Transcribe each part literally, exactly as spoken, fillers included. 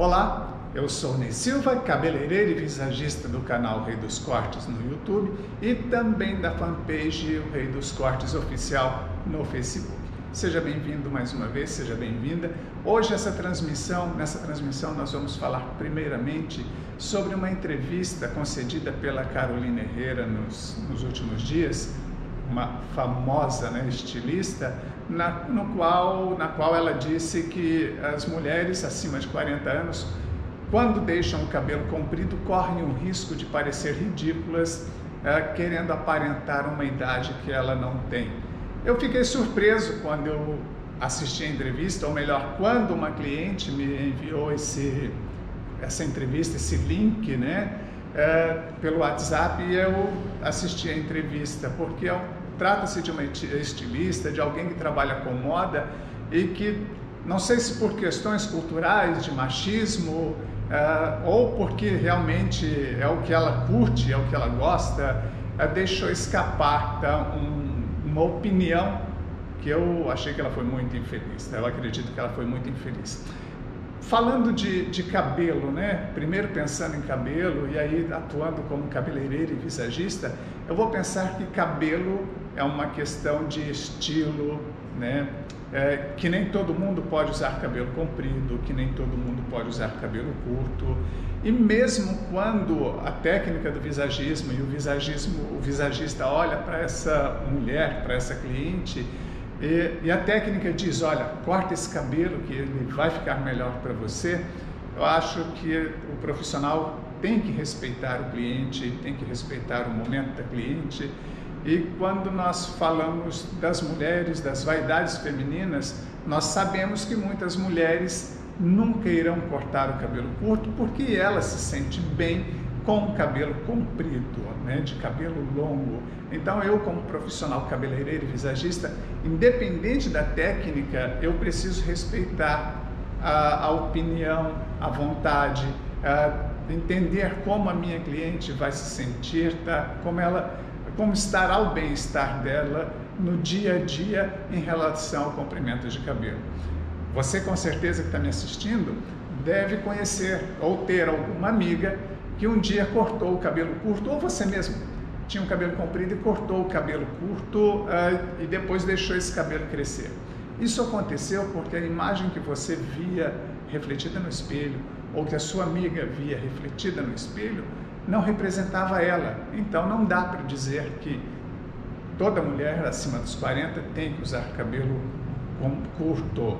Olá, eu sou Ney Silva, cabeleireiro e visagista do canal Rei dos Cortes no YouTube e também da fanpage o Rei dos Cortes Oficial no Facebook. Seja bem-vindo mais uma vez, seja bem-vinda. Hoje essa transmissão, nessa transmissão nós vamos falar primeiramente sobre uma entrevista concedida pela Carolina Herrera nos, nos últimos dias, uma famosa, né, estilista, na, no qual, na qual ela disse que as mulheres acima de quarenta anos, quando deixam o cabelo comprido, correm o risco de parecer ridículas, eh, querendo aparentar uma idade que ela não tem. Eu fiquei surpreso quando eu assisti a entrevista, ou melhor, quando uma cliente me enviou esse, essa entrevista, esse link, né, eh, pelo WhatsApp, e eu assisti a entrevista, porque eu trata-se de uma estilista, de alguém que trabalha com moda e que, não sei se por questões culturais, de machismo, uh, ou porque realmente é o que ela curte, é o que ela gosta, uh, deixou escapar tá, um, uma opinião que eu achei que ela foi muito infeliz. Tá? Eu acredito que ela foi muito infeliz. Falando de, de cabelo, né? Primeiro pensando em cabelo e aí atuando como cabeleireiro e visagista, eu vou pensar que cabelo é uma questão de estilo, né? É, que nem todo mundo pode usar cabelo comprido, que nem todo mundo pode usar cabelo curto. E mesmo quando a técnica do visagismo e o, visagismo, o visagista olha para essa mulher, para essa cliente, E, e a técnica diz, olha, corta esse cabelo que ele vai ficar melhor para você, eu acho que o profissional tem que respeitar o cliente, tem que respeitar o momento da cliente. E quando nós falamos das mulheres, das vaidades femininas, nós sabemos que muitas mulheres nunca irão cortar o cabelo curto porque ela se sente bem com cabelo comprido, né, de cabelo longo. Então eu, como profissional cabeleireiro e visagista, independente da técnica, eu preciso respeitar a, a opinião, a vontade, a entender como a minha cliente vai se sentir, tá? Como ela, como estará o bem-estar dela no dia a dia em relação ao comprimento de cabelo. Você, com certeza, que está me assistindo, deve conhecer ou ter alguma amiga que um dia cortou o cabelo curto, ou você mesmo tinha um cabelo comprido e cortou o cabelo curto uh, e depois deixou esse cabelo crescer. Isso aconteceu porque a imagem que você via refletida no espelho, ou que a sua amiga via refletida no espelho, não representava ela. Então não dá para dizer que toda mulher acima dos quarenta tem que usar cabelo curto.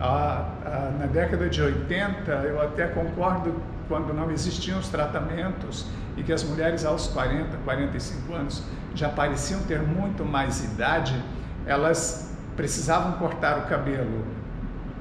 Ah, ah, na década de oitenta, eu até concordo, quando não existiam os tratamentos e que as mulheres aos quarenta, quarenta e cinco anos já pareciam ter muito mais idade, elas precisavam cortar o cabelo.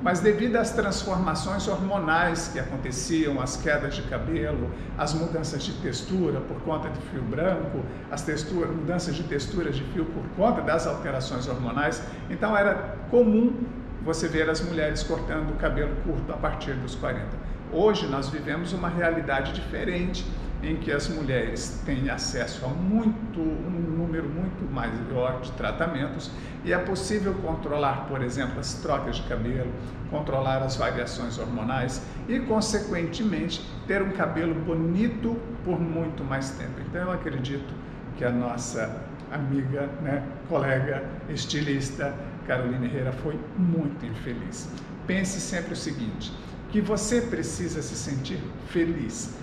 Mas devido às transformações hormonais que aconteciam, as quedas de cabelo, as mudanças de textura por conta de fio branco, as textura, mudanças de textura de fio por conta das alterações hormonais, então era comum você ver as mulheres cortando o cabelo curto a partir dos quarenta. Hoje nós vivemos uma realidade diferente, em que as mulheres têm acesso a muito, um número muito maior de tratamentos e é possível controlar, por exemplo, as trocas de cabelo, controlar as variações hormonais e, consequentemente, ter um cabelo bonito por muito mais tempo. Então eu acredito que a nossa amiga, né, colega, estilista Carolina Herrera foi muito infeliz. Pense sempre o seguinte, que você precisa se sentir feliz.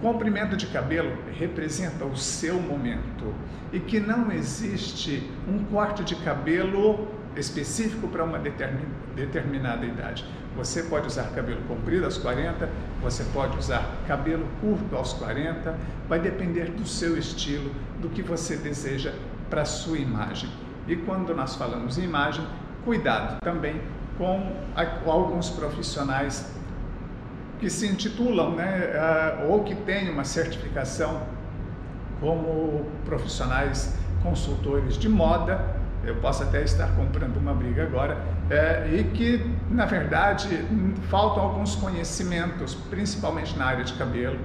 Comprimento de cabelo representa o seu momento e que não existe um corte de cabelo específico para uma determinada idade. Você pode usar cabelo comprido aos quarenta, você pode usar cabelo curto aos quarenta, vai depender do seu estilo, do que você deseja para a sua imagem. E quando nós falamos em imagem, cuidado também com alguns profissionais que se intitulam, né, ou que têm uma certificação como profissionais consultores de moda, eu posso até estar comprando uma briga agora, é, e que, na verdade, faltam alguns conhecimentos, principalmente na área de cabelo,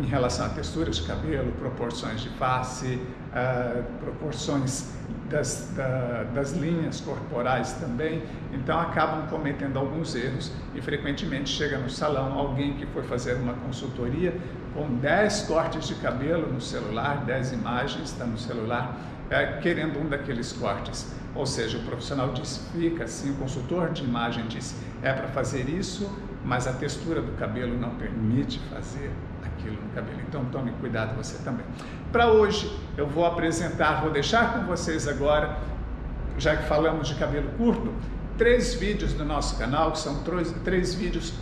em relação a texturas de cabelo, proporções de face, ah, proporções das, da, das linhas corporais também, então acabam cometendo alguns erros e frequentemente chega no salão alguém que foi fazer uma consultoria com dez cortes de cabelo no celular, dez imagens tá no celular, é, querendo um daqueles cortes. Ou seja, o profissional diz, fica assim, o consultor de imagem diz, é para fazer isso, mas a textura do cabelo não permite fazer aquilo no cabelo. Então tome cuidado você também. Para hoje eu vou apresentar, vou deixar com vocês agora, já que falamos de cabelo curto, três vídeos do nosso canal, que são três, três vídeos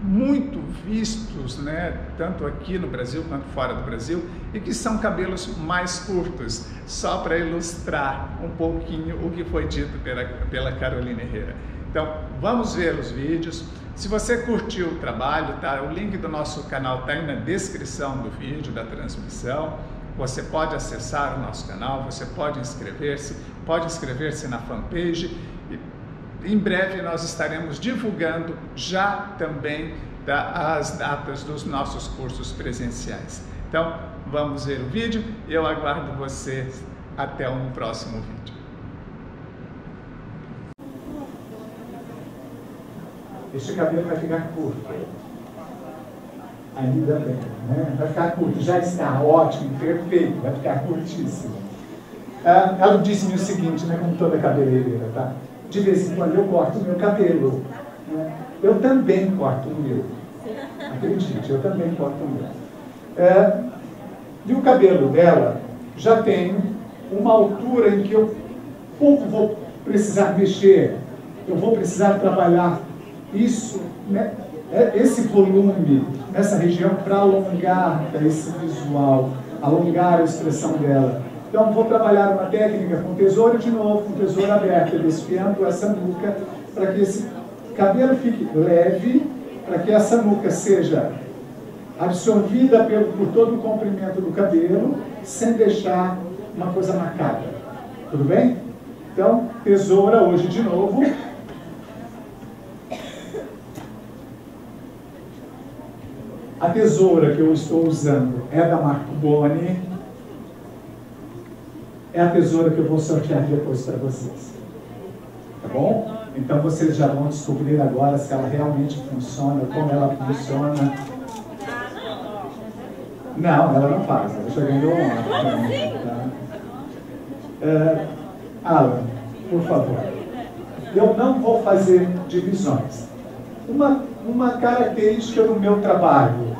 muito vistos, né, tanto aqui no Brasil quanto fora do Brasil, e que são cabelos mais curtos, só para ilustrar um pouquinho o que foi dito pela, pela Carolina Herrera. Então vamos ver os vídeos. Se você curtiu o trabalho, tá, o link do nosso canal está aí na descrição do vídeo, da transmissão. Você pode acessar o nosso canal, você pode inscrever-se, pode inscrever-se na fanpage. Em breve nós estaremos divulgando já também da, as datas dos nossos cursos presenciais. Então, vamos ver o vídeo e eu aguardo vocês até um próximo vídeo. Este cabelo vai ficar curto. Ainda bem, né? Vai ficar curto. Já está ótimo, perfeito, vai ficar curtíssimo. Ah, ela disse-me o seguinte, né, como toda cabeleireira, tá? De vez em quando eu corto o meu cabelo. Né? Eu também corto o meu. Acredite, eu também corto o meu. É, e o cabelo dela já tem uma altura em que eu pouco vou precisar mexer. Eu vou precisar trabalhar isso, né? Esse volume nessa região para alongar esse visual, alongar a expressão dela. Então, vou trabalhar uma técnica com tesouro de novo, com tesouro aberto, desfiando essa nuca, para que esse cabelo fique leve, para que essa nuca seja absorvida pelo, por todo o comprimento do cabelo, sem deixar uma coisa marcada. Tudo bem? Então, tesoura hoje de novo. A tesoura que eu estou usando é da Marco Boni. É a tesoura que eu vou sortear depois para vocês, tá bom? Então vocês já vão descobrir agora se ela realmente funciona, como ela funciona. Não, ela não faz, ela já ganhou ontem, tá? uh, Alan, por favor, eu não vou fazer divisões. Uma, uma característica do meu trabalho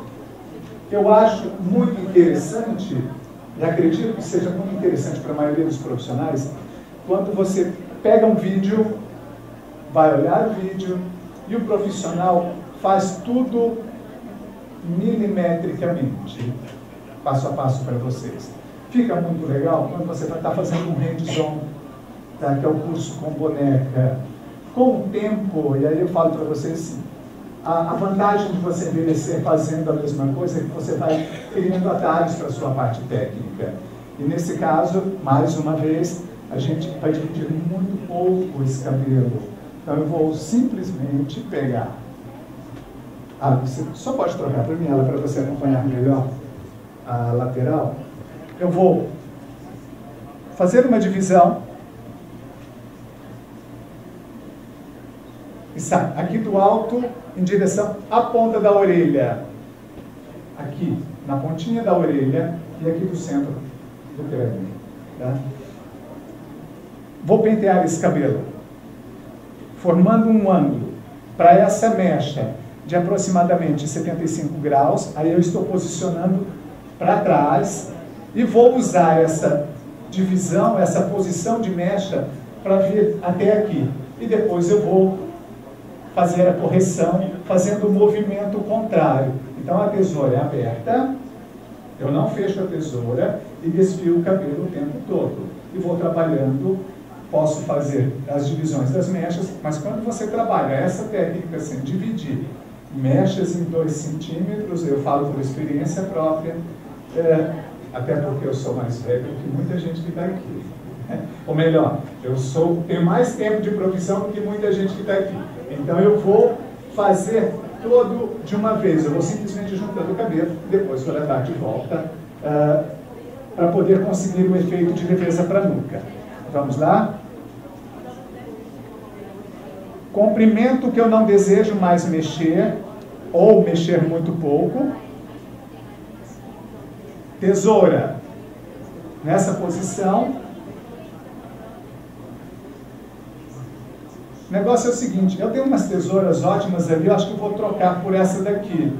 que eu acho muito interessante, e acredito que seja muito interessante para a maioria dos profissionais, quando você pega um vídeo, vai olhar o vídeo, e o profissional faz tudo milimetricamente, passo a passo para vocês. Fica muito legal quando você vai estar fazendo um hands-on, tá? Que é o curso com boneca. Com o tempo, e aí eu falo para vocês assim, a vantagem de você envelhecer fazendo a mesma coisa é que você vai criando atalhos para a sua parte técnica. E nesse caso, mais uma vez, a gente vai dividir muito pouco esse cabelo. Então eu vou simplesmente pegar... Ah, você só pode trocar para mim ela para você acompanhar melhor a lateral. Eu vou fazer uma divisão. Está aqui do alto em direção à ponta da orelha, aqui na pontinha da orelha e aqui do centro do crânio, tá? Vou pentear esse cabelo formando um ângulo para essa mecha de aproximadamente setenta e cinco graus. Aí eu estou posicionando para trás e vou usar essa divisão, essa posição de mecha para vir até aqui e depois eu vou fazer a correção, fazendo o movimento contrário. Então, a tesoura é aberta, eu não fecho a tesoura e desfio o cabelo o tempo todo. E vou trabalhando, posso fazer as divisões das mechas, mas quando você trabalha essa técnica assim, dividir mechas em dois centímetros, eu falo por experiência própria, é, até porque eu sou mais velho que muita gente que está aqui. Né? Ou melhor, eu sou, tenho mais tempo de profissão do que muita gente que está aqui. Então eu vou fazer todo de uma vez, eu vou simplesmente juntando o cabelo, depois vou levar de volta uh, para poder conseguir o efeito de defesa para a nuca. Vamos lá? Comprimento que eu não desejo mais mexer, ou mexer muito pouco. Tesoura, nessa posição. O negócio é o seguinte, eu tenho umas tesouras ótimas ali, eu acho que eu vou trocar por essa daqui.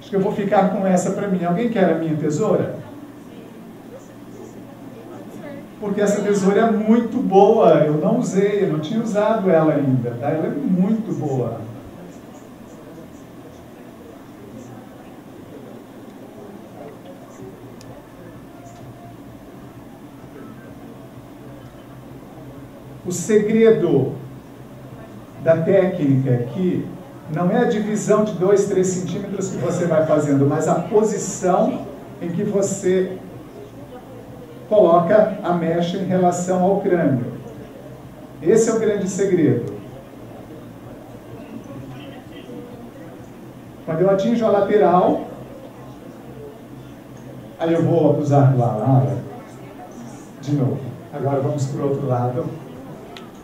Acho que eu vou ficar com essa para mim. Alguém quer a minha tesoura? Porque essa tesoura é muito boa, eu não usei, eu não tinha usado ela ainda, tá? Ela é muito boa. O segredo da técnica aqui não é a divisão de dois, três centímetros que você vai fazendo, mas a posição em que você coloca a mecha em relação ao crânio. Esse é o grande segredo. Quando eu atinjo a lateral, aí eu vou usar lá, lá, de novo. Agora vamos para o outro lado,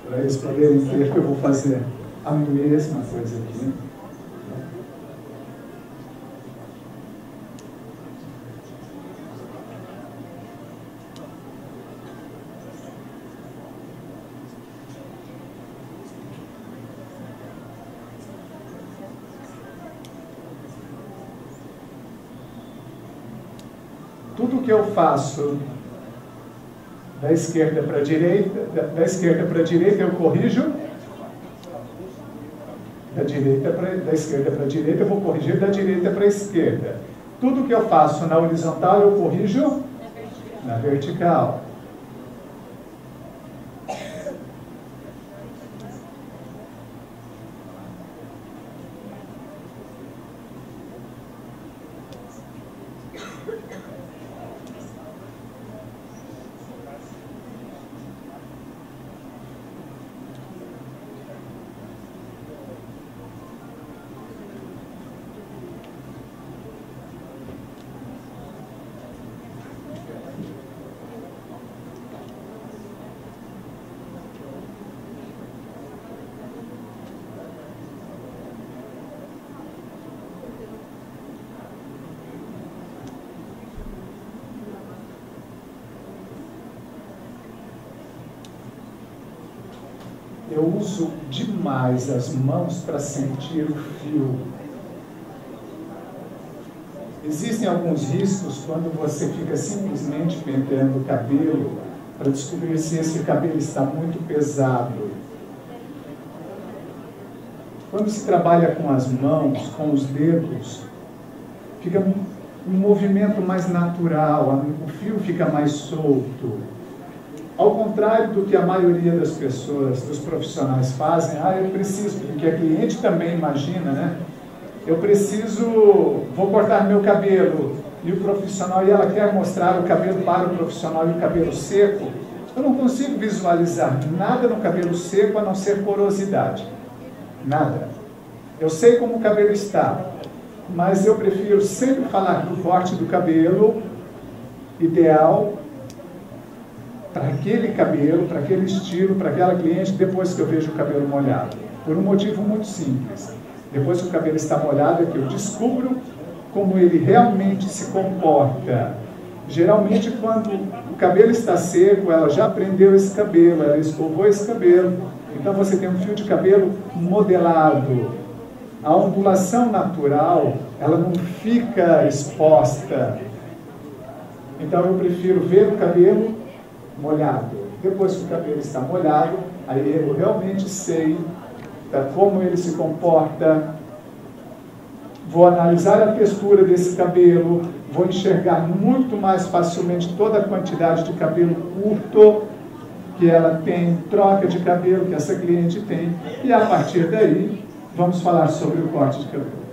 para eles poderem ver que eu vou fazer a mesma coisa aqui. Tudo que eu faço da esquerda para a direita, da, da esquerda para a direita eu corrijo, da, direita pra, da esquerda para a direita eu vou corrigir, da direita para a esquerda. Tudo que eu faço na horizontal eu corrijo na vertical. Na vertical. Eu uso demais as mãos para sentir o fio. Existem alguns riscos quando você fica simplesmente penteando o cabelo para descobrir se esse cabelo está muito pesado. Quando se trabalha com as mãos, com os dedos, fica um movimento mais natural, o fio fica mais solto. Ao contrário do que a maioria das pessoas, dos profissionais fazem, ah, eu preciso, porque a cliente também imagina, né? Eu preciso, vou cortar meu cabelo, e o profissional, e ela quer mostrar o cabelo para o profissional e o cabelo seco, eu não consigo visualizar nada no cabelo seco a não ser porosidade. Nada. Eu sei como o cabelo está, mas eu prefiro sempre falar do corte do cabelo ideal, para aquele cabelo, para aquele estilo, para aquela cliente, depois que eu vejo o cabelo molhado. Por um motivo muito simples. Depois que o cabelo está molhado, é que eu descubro como ele realmente se comporta. Geralmente, quando o cabelo está seco, ela já prendeu esse cabelo, ela escovou esse cabelo. Então, você tem um fio de cabelo modelado. A ondulação natural, ela não fica exposta. Então, eu prefiro ver o cabelo molhado. Depois que o cabelo está molhado, aí eu realmente sei tá, como ele se comporta, vou analisar a textura desse cabelo, vou enxergar muito mais facilmente toda a quantidade de cabelo curto que ela tem, troca de cabelo que essa cliente tem, e a partir daí vamos falar sobre o corte de cabelo.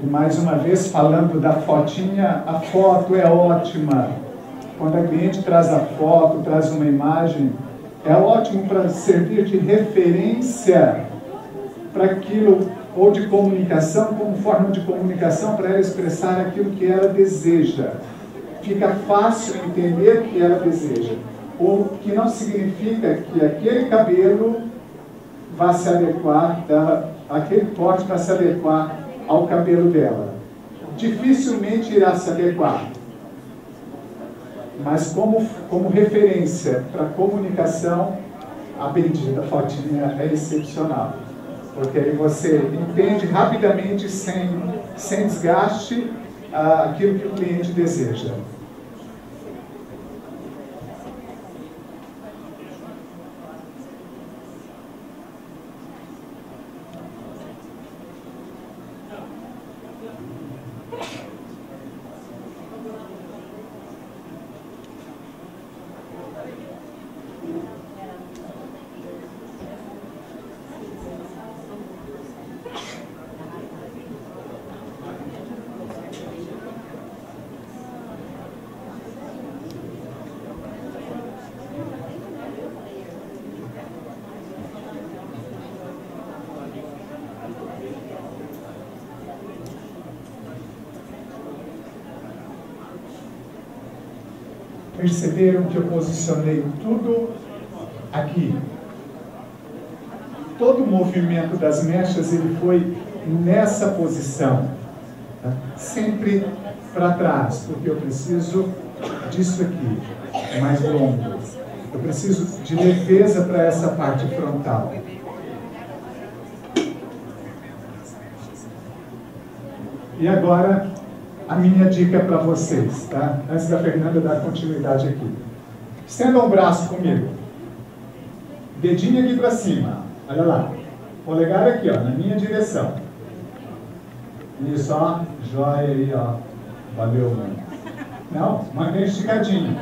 E mais uma vez, falando da fotinha, a foto é ótima. Quando a cliente traz a foto, traz uma imagem, é ótimo para servir de referência para aquilo, ou de comunicação como forma de comunicação para ela expressar aquilo que ela deseja. Fica fácil entender o que ela deseja. O que não significa que aquele cabelo vá se adequar, dela, aquele corte vai se adequar ao cabelo dela. Dificilmente irá se adequar. Mas como, como referência para comunicação, a bendita fotinha é excepcional. Porque aí você entende rapidamente, sem, sem desgaste, ah, aquilo que o cliente deseja. Perceberam que eu posicionei tudo aqui. Todo o movimento das mechas ele foi nessa posição, tá? Sempre para trás, porque eu preciso disso aqui, é mais longo. Eu preciso de leveza para essa parte frontal. E agora a minha dica para vocês, tá? Antes da Fernanda dar continuidade aqui. Estenda um braço comigo. Dedinho aqui para cima. Olha lá. Polegar aqui, ó, na minha direção. Isso, ó. Joia aí, ó. Valeu, mãe. Não? Mantém esticadinho.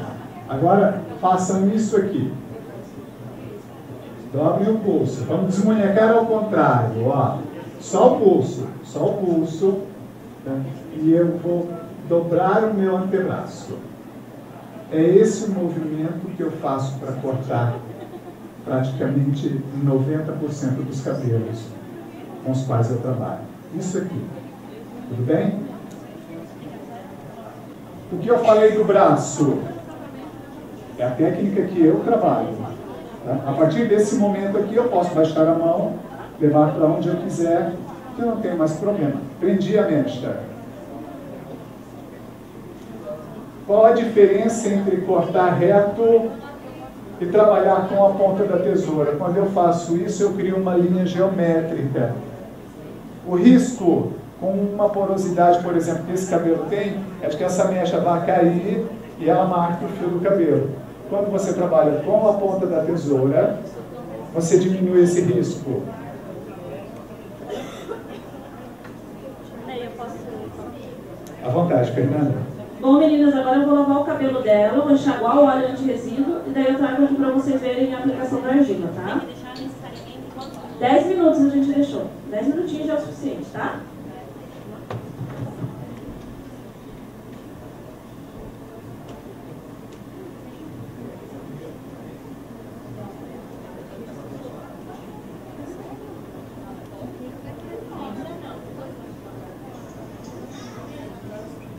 Agora, façam isso aqui. Dobrem o pulso. Vamos desmunhecar ao contrário, ó. Só o pulso. Só o pulso. Tá? E eu vou dobrar o meu antebraço. É esse o movimento que eu faço para cortar praticamente noventa por cento dos cabelos com os quais eu trabalho. Isso aqui. Tudo bem? O que eu falei do braço é a técnica que eu trabalho. Tá? A partir desse momento aqui eu posso baixar a mão, levar para onde eu quiser, que eu não tenho mais problema. Prendi a mecha. Qual a diferença entre cortar reto e trabalhar com a ponta da tesoura? Quando eu faço isso, eu crio uma linha geométrica. O risco, com uma porosidade, por exemplo, que esse cabelo tem, é de que essa mecha vai cair e ela marca o fio do cabelo. Quando você trabalha com a ponta da tesoura, você diminui esse risco. À vontade, Fernanda. Bom, meninas, agora eu vou lavar o cabelo dela, vou enxaguar o óleo anti-resíduo e daí eu trago aqui para vocês verem a aplicação da argila, tá? dez minutos a gente deixou. dez minutinhos já é o suficiente, tá?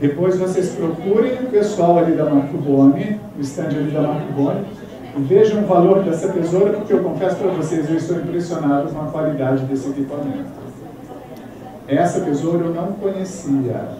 Depois vocês procurem o pessoal ali da Marco Boni, o stand ali da Marco Boni, e vejam o valor dessa tesoura, porque eu confesso para vocês, eu estou impressionado com a qualidade desse equipamento. Essa tesoura eu não conhecia.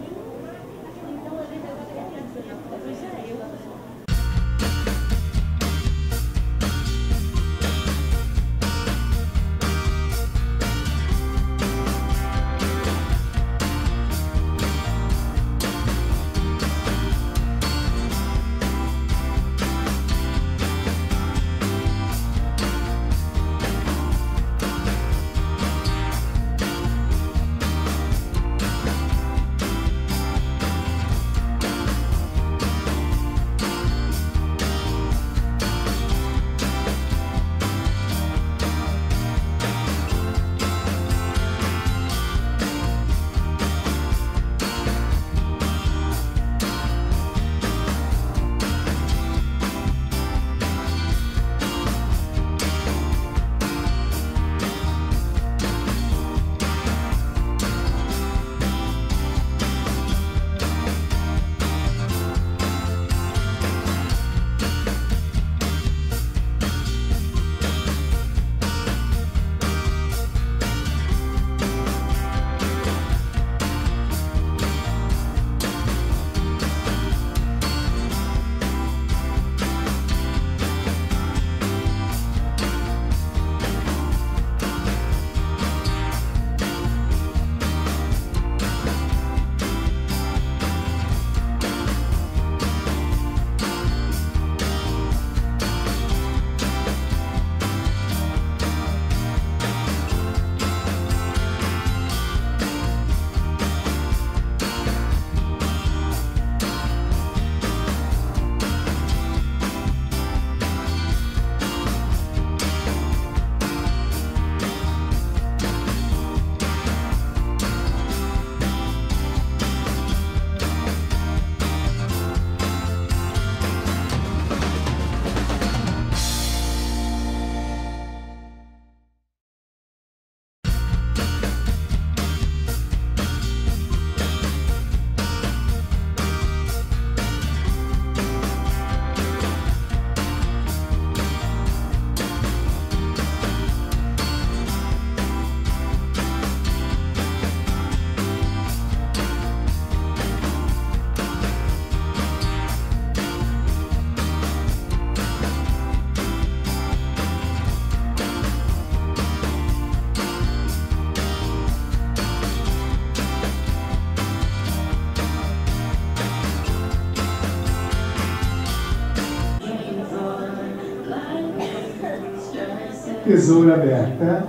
tesoura aberta,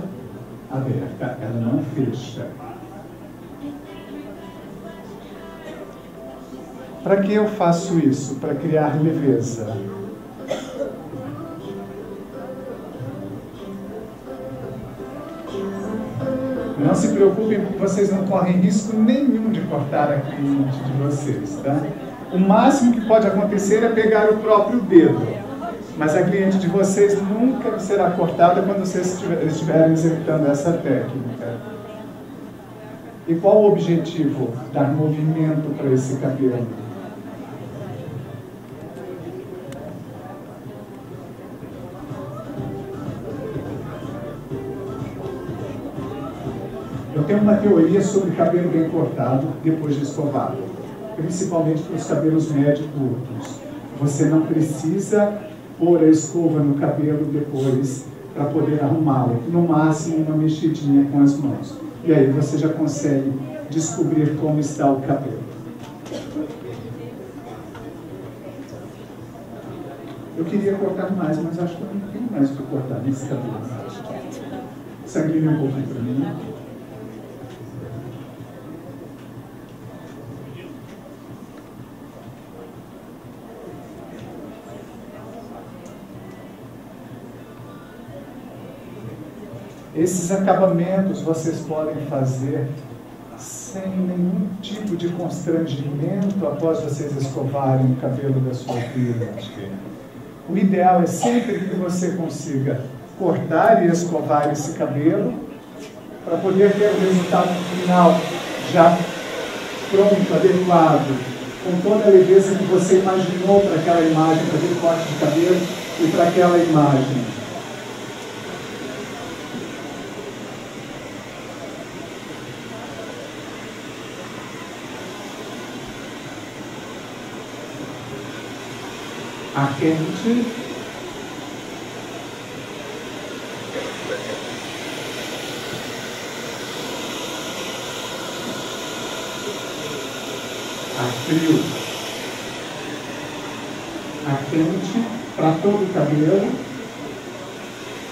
aberta, ela não fecha. Para que eu faço isso? Para criar leveza. Não se preocupem, vocês não correm risco nenhum de cortar aqui de vocês, tá? O máximo que pode acontecer é pegar o próprio dedo, mas a cliente de vocês nunca será cortada quando vocês estiverem executando essa técnica. E qual o objetivo? Dar movimento para esse cabelo. Eu tenho uma teoria sobre cabelo bem cortado depois de escovado, principalmente para os cabelos médios curtos. Você não precisa pôr a escova no cabelo depois para poder arrumá-lo. No máximo, uma mexidinha com as mãos. E aí você já consegue descobrir como está o cabelo. Eu queria cortar mais, mas acho que não tem mais o que cortar nesse cabelo. Sanguinha um pouquinho para mim, né? Esses acabamentos vocês podem fazer sem nenhum tipo de constrangimento após vocês escovarem o cabelo da sua cliente. O ideal é sempre que você consiga cortar e escovar esse cabelo para poder ter o resultado final já pronto, adequado, com toda a leveza que você imaginou para aquela imagem, para aquele corte de cabelo e para aquela imagem. A quente. A frio. A quente para todo o cabelo.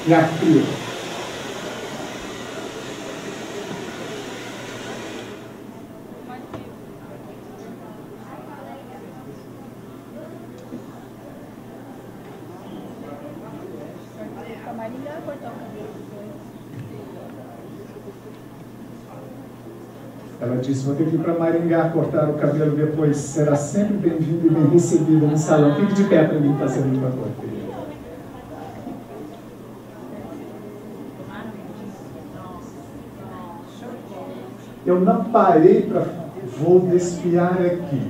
E a frio. Ela disse, vou ter que ir para Maringá cortar o cabelo depois. Será sempre bem-vinda e bem recebida no salão. Fique de pé para mim, está sendo muito importante. Eu não parei para... Vou desfiar aqui.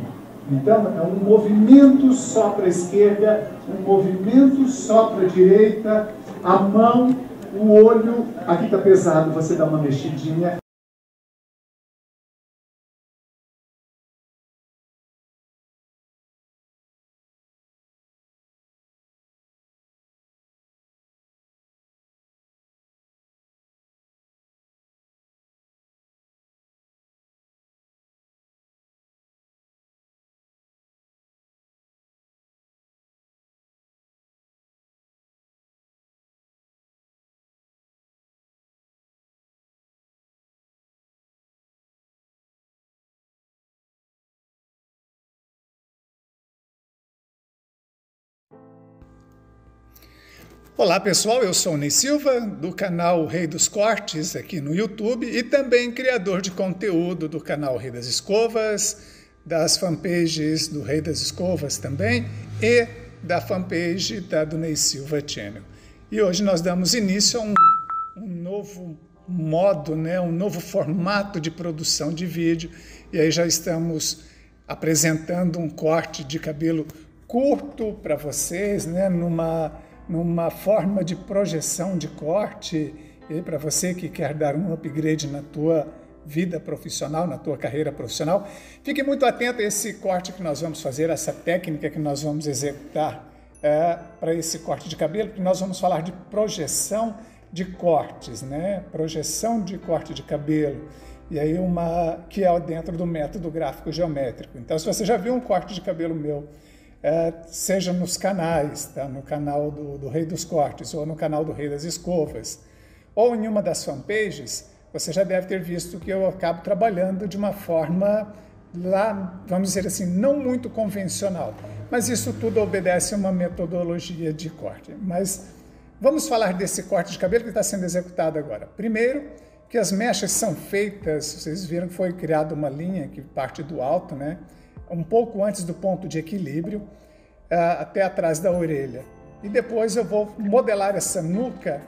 Então, é um movimento só para a esquerda, um movimento só para a direita, a mão, o olho. Aqui está pesado, você dá uma mexidinha. Olá pessoal, eu sou o Ney Silva, do canal Rei dos Cortes aqui no YouTube e também criador de conteúdo do canal Rei das Escovas, das fanpages do Rei das Escovas também e da fanpage da do Ney Silva Channel. E hoje nós damos início a um, um novo modo, né, um novo formato de produção de vídeo e aí já estamos apresentando um corte de cabelo curto para vocês, né, numa... numa forma de projeção de corte, e para você que quer dar um upgrade na tua vida profissional, na tua carreira profissional, fique muito atento a esse corte que nós vamos fazer, essa técnica que nós vamos executar é, para esse corte de cabelo, porque nós vamos falar de projeção de cortes, né? Projeção de corte de cabelo, e aí uma que é dentro do método gráfico geométrico. Então, se você já viu um corte de cabelo meu é, seja nos canais, tá? No canal do, do Rei dos Cortes ou no canal do Rei das Escovas, ou em uma das fanpages, você já deve ter visto que eu acabo trabalhando de uma forma, lá, vamos dizer assim, não muito convencional. Mas isso tudo obedece a uma metodologia de corte. Mas vamos falar desse corte de cabelo que está sendo executado agora. Primeiro, que as mechas são feitas, vocês viram que foi criada uma linha que parte do alto, né? Um pouco antes do ponto de equilíbrio, até atrás da orelha. E depois eu vou modelar essa nuca,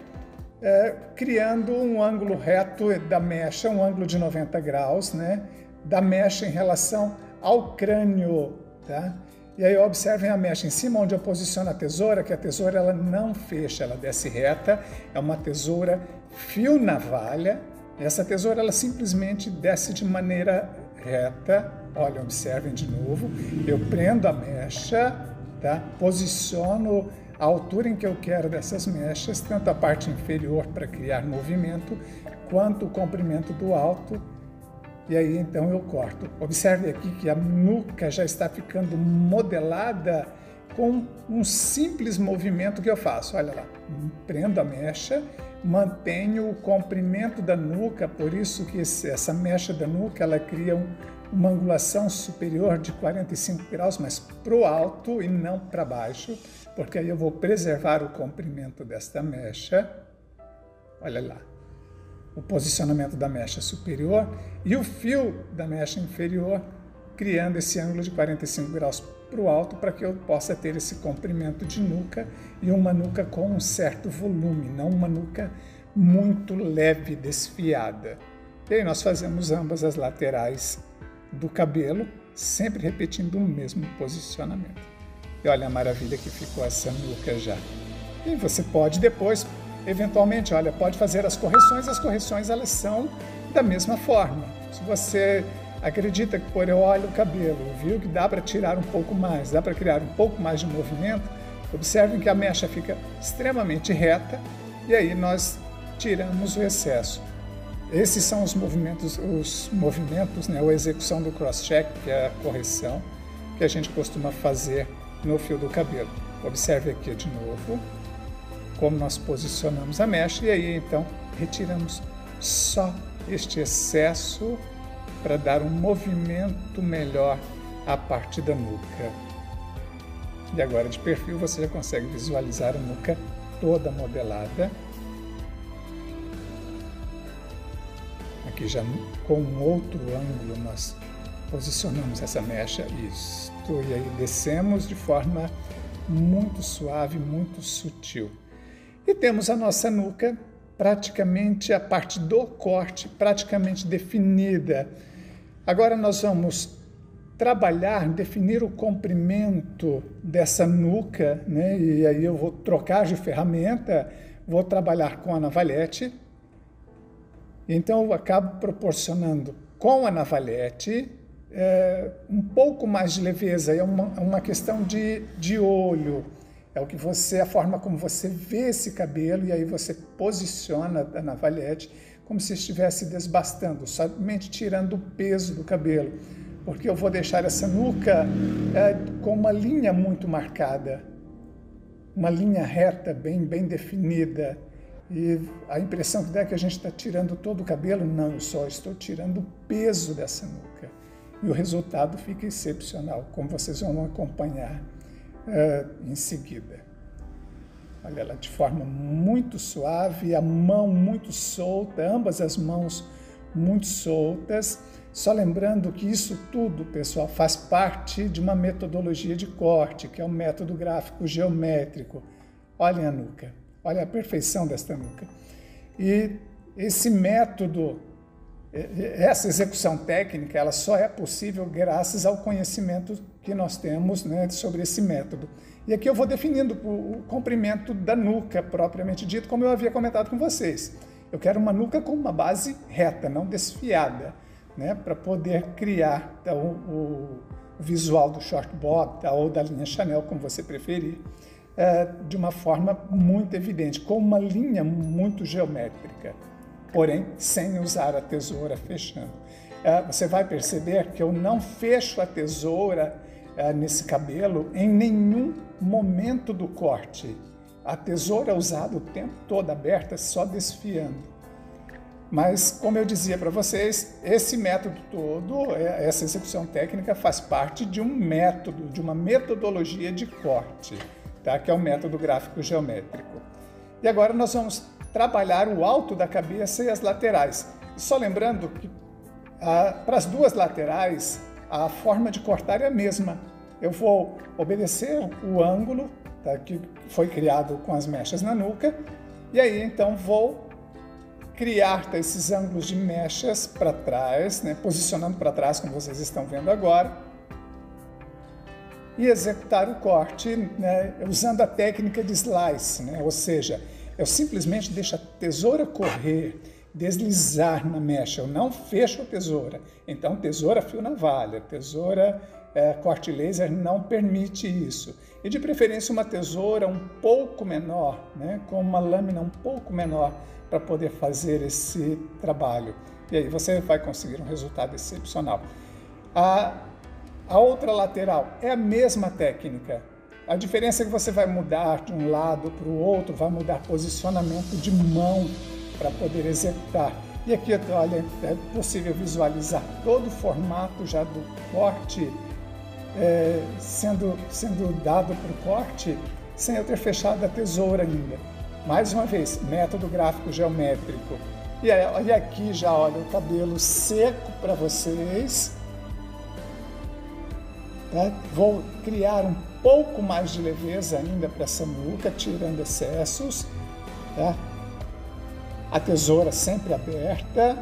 É, criando um ângulo reto da mecha, um ângulo de noventa graus, né, da mecha em relação ao crânio, tá? E aí observem a mecha em cima, onde eu posiciono a tesoura, que a tesoura ela não fecha, ela desce reta, é uma tesoura fio navalha, e essa tesoura ela simplesmente desce de maneira reta, olha, observem de novo, eu prendo a mecha, tá? Posiciono a altura em que eu quero dessas mechas, tanto a parte inferior para criar movimento, quanto o comprimento do alto, e aí então eu corto. Observe aqui que a nuca já está ficando modelada com um simples movimento que eu faço. Olha lá, prendo a mecha, mantenho o comprimento da nuca, por isso que esse, essa mecha da nuca ela cria um, uma angulação superior de quarenta e cinco graus, mas para o alto e não para baixo, porque aí eu vou preservar o comprimento desta mecha, olha lá, o posicionamento da mecha superior e o fio da mecha inferior, criando esse ângulo de quarenta e cinco graus para o alto, para que eu possa ter esse comprimento de nuca e uma nuca com um certo volume, não uma nuca muito leve, desfiada. E aí nós fazemos ambas as laterais do cabelo, sempre repetindo o mesmo posicionamento. E olha a maravilha que ficou essa nuca já. E você pode depois, eventualmente, olha, pode fazer as correções. As correções, elas são da mesma forma. Se você acredita que, por eu olho o cabelo, viu que dá para tirar um pouco mais, dá para criar um pouco mais de movimento, observem que a mecha fica extremamente reta e aí nós tiramos o excesso. Esses são os movimentos, os movimentos, né, ou a execução do cross-check, que é a correção, que a gente costuma fazer no fio do cabelo. Observe aqui de novo como nós posicionamos a mecha e aí então retiramos só este excesso para dar um movimento melhor à parte da nuca. E agora de perfil você já consegue visualizar a nuca toda modelada. Aqui já com outro ângulo nós posicionamos essa mecha, isso, e aí descemos de forma muito suave, muito sutil. E temos a nossa nuca, praticamente a parte do corte, praticamente definida. Agora nós vamos trabalhar, definir o comprimento dessa nuca, né? E aí eu vou trocar de ferramenta, vou trabalhar com a navalhete. Então eu acabo proporcionando com a navalhete, É, um pouco mais de leveza, é uma, uma questão de, de olho, é o que você, a forma como você vê esse cabelo e aí você posiciona a navalhete como se estivesse desbastando, somente tirando o peso do cabelo, porque eu vou deixar essa nuca é, com uma linha muito marcada, uma linha reta, bem, bem definida. E a impressão que dá é que a gente está tirando todo o cabelo, não, eu só estou tirando o peso dessa nuca. E o resultado fica excepcional, como vocês vão acompanhar uh, em seguida. Olha ela de forma muito suave, a mão muito solta, ambas as mãos muito soltas. Só lembrando que isso tudo, pessoal, faz parte de uma metodologia de corte, que é o método gráfico geométrico. Olhem a nuca, olha a perfeição desta nuca. E esse método, essa execução técnica, ela só é possível graças ao conhecimento que nós temos, né, sobre esse método. E aqui eu vou definindo o comprimento da nuca, propriamente dito, como eu havia comentado com vocês. Eu quero uma nuca com uma base reta, não desfiada, né, para poder criar tá, o, o visual do short bob tá, ou da linha Chanel, como você preferir, é, de uma forma muito evidente, com uma linha muito geométrica, porém sem usar a tesoura fechando. Você vai perceber que eu não fecho a tesoura ah, nesse cabelo em nenhum momento do corte. A tesoura é usada o tempo todo aberta, só desfiando. Mas, como eu dizia para vocês, esse método todo, essa execução técnica faz parte de um método, de uma metodologia de corte, tá? Que é o método gráfico geométrico. E agora nós vamos trabalhar o alto da cabeça e as laterais. Só lembrando que para as duas laterais, a forma de cortar é a mesma. Eu vou obedecer o ângulo, tá? Que foi criado com as mechas na nuca, e aí então vou criar tá, esses ângulos de mechas para trás, né, posicionando para trás, como vocês estão vendo agora, e executar o corte, né, usando a técnica de slice, né, ou seja, eu simplesmente deixo a tesoura correr, deslizar na mecha, eu não fecho a tesoura. Então, tesoura fio navalha, tesoura é, corte laser não permite isso. E de preferência uma tesoura um pouco menor, né, com uma lâmina um pouco menor, para poder fazer esse trabalho. E aí você vai conseguir um resultado excepcional. A, a outra lateral é a mesma técnica. A diferença é que você vai mudar de um lado para o outro, vai mudar posicionamento de mão para poder executar. E aqui, olha, é possível visualizar todo o formato já do corte, é, sendo, sendo dado para o corte, sem eu ter fechado a tesoura ainda. Mais uma vez, método gráfico geométrico. E aí, e aqui já, olha, o cabelo seco para vocês. Tá? Vou criar um pouco mais de leveza ainda para essa nuca, tirando excessos. Tá? A tesoura sempre aberta.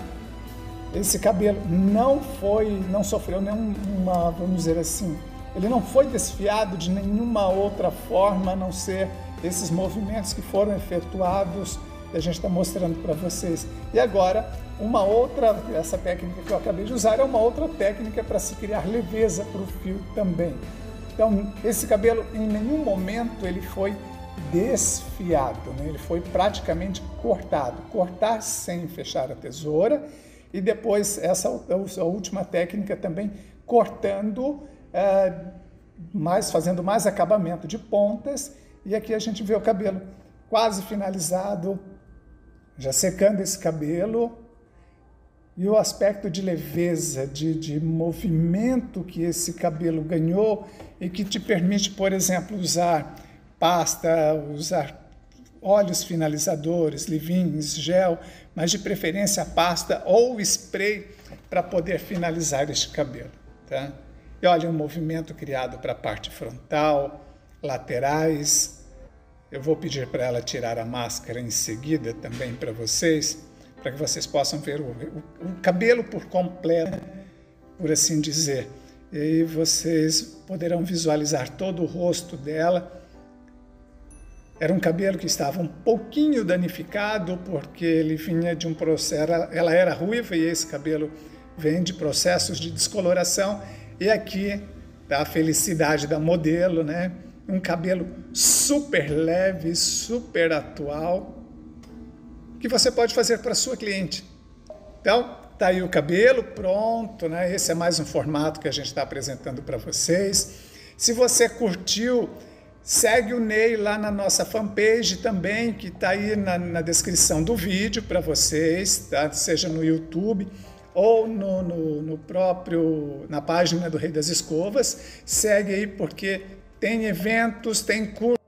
Esse cabelo não foi, não sofreu nenhuma, vamos dizer assim, ele não foi desfiado de nenhuma outra forma, a não ser esses movimentos que foram efetuados, que a gente está mostrando para vocês. E agora, uma outra, essa técnica que eu acabei de usar, é uma outra técnica para se criar leveza para o fio também. Então, esse cabelo, em nenhum momento, ele foi desfiado, né? Ele foi praticamente cortado. Cortar sem fechar a tesoura. E depois, essa a última técnica também, cortando, é, mais, fazendo mais acabamento de pontas. E aqui a gente vê o cabelo quase finalizado, já secando esse cabelo. E o aspecto de leveza, de, de movimento que esse cabelo ganhou e que te permite, por exemplo, usar pasta, usar óleos finalizadores, leave-ins, gel, mas de preferência pasta ou spray para poder finalizar este cabelo. Tá? E olha, um movimento criado para a parte frontal, laterais. Eu vou pedir para ela tirar a máscara em seguida também para vocês, para que vocês possam ver o, o, o cabelo por completo, por assim dizer. E aí vocês poderão visualizar todo o rosto dela. Era um cabelo que estava um pouquinho danificado, porque ele vinha de um processo, ela era ruiva e esse cabelo vem de processos de descoloração. E aqui tá a felicidade da modelo, né? Um cabelo super leve, super atual, que você pode fazer para sua cliente. Então, tá aí o cabelo pronto, né? Esse é mais um formato que a gente está apresentando para vocês. Se você curtiu, segue o Ney lá na nossa fanpage também, que tá aí na, na descrição do vídeo para vocês, tá? Seja no YouTube ou no, no, no próprio, na página do Rei das Escovas. Segue aí porque tem eventos, tem cursos.